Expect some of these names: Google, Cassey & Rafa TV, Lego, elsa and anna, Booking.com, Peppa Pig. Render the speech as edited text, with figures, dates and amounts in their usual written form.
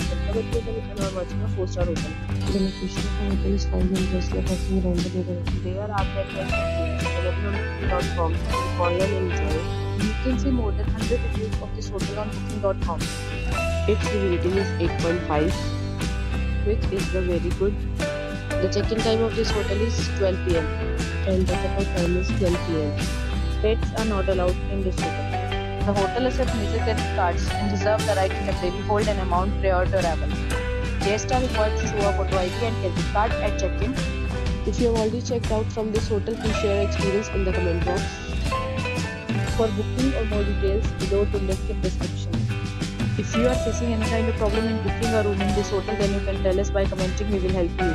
and are watching a 4-star hotel. The location of the hotel is fine and guests love walking around the neighborhood. There are attractions available on Booking.com and online and enjoy. You can see more than 100 reviews of this hotel on Booking.com. Its rating is 8.5, which is very good. The check-in time of this hotel is 12 PM and the check-out time is 12 PM. Pets are not allowed in this hotel. The hotel accepts major credit cards and reserves the right to temporarily hold an amount prior to arrival. Guests are required to show a photo ID and credit card at check-in. If you have already checked out from this hotel, please share your experience in the comment box. For booking or more details, below to link in description. If you are facing any kind of problem in booking a room in this hotel, then you can tell us by commenting. We will help you.